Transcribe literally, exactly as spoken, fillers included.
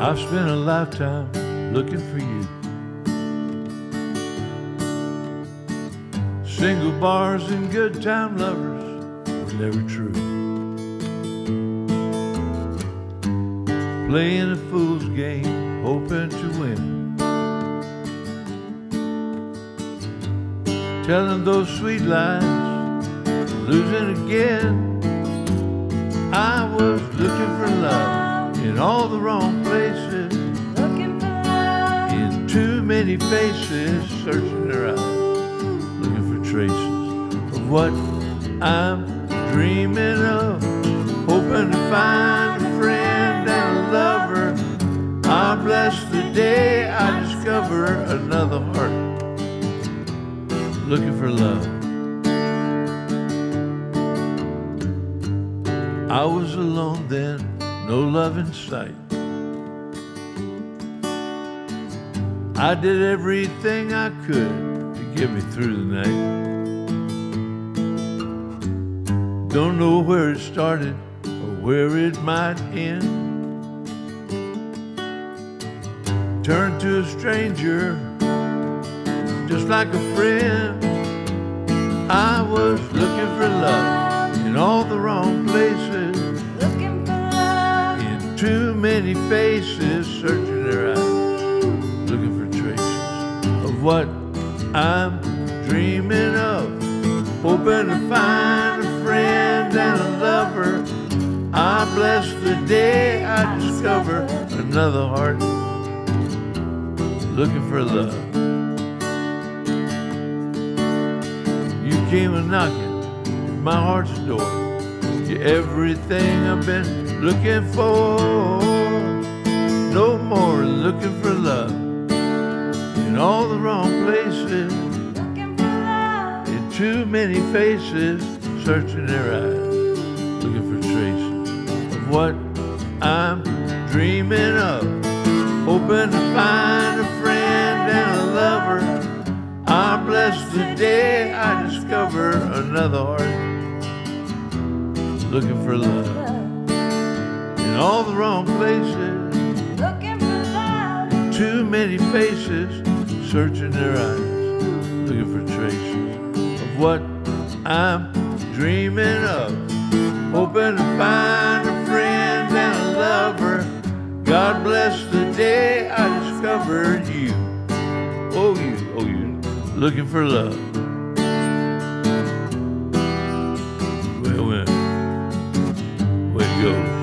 I've spent a lifetime looking for you. Single bars and good time lovers were never true. Playing a fool's game, hoping to win. Telling those sweet lies, losing again. I was looking for love in all the wrong places, looking for love in too many faces, searching their eyes, looking for traces of what I'm dreaming of, hoping to find a friend and a lover. I bless the day I discover another heart looking for love. I was alone then, no love in sight. I did everything I could to get me through the night. Don't know where it started or where it might end. Turned to a stranger, just like a friend. I was looking for love in all the wrong places. Too many faces searching their eyes, looking for traces of what I'm dreaming of, hoping to find a friend and a lover. I bless the day I discover another heart looking for love. You came a-knocking at my heart's door. You're everything I've been looking for. No more looking for love in all the wrong places. Looking for love in too many faces, searching their eyes, looking for traces of what I'm dreaming of, hoping to find a friend and a lover. I'm blessed the day I discover another heart looking for love in all the wrong places. Looking for love in too many faces, searching their eyes, looking for traces of what I'm dreaming of, hoping to find a friend and a lover. God bless the day I discovered you. Oh you, oh you, looking for love. Go.